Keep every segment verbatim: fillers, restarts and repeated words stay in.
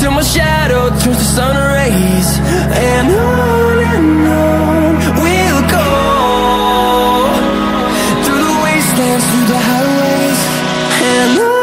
till my shadow turns to sun rays. And on and on we'll go, through the wastelands, through the highways. And on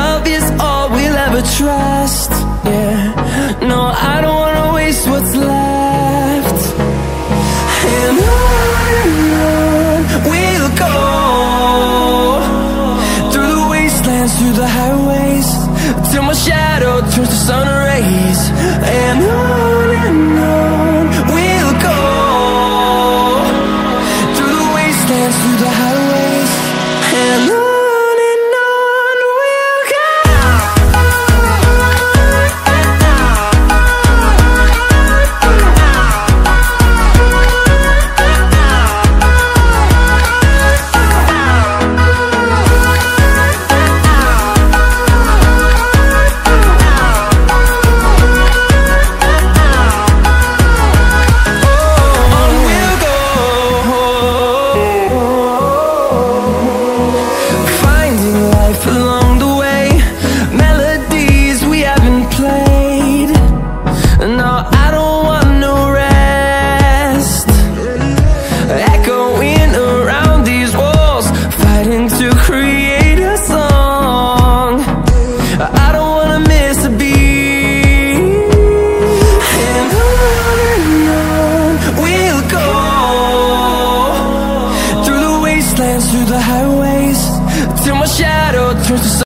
love is all we'll ever trust. Yeah, no, I don't wanna waste what's left. And on and on we'll go, through the wastelands, through the highways, till my shadow turns to sun rays. And on and on we'll go, through the wastelands, through the highways. And on wastelands, through the highways, till my shadow turns to sun.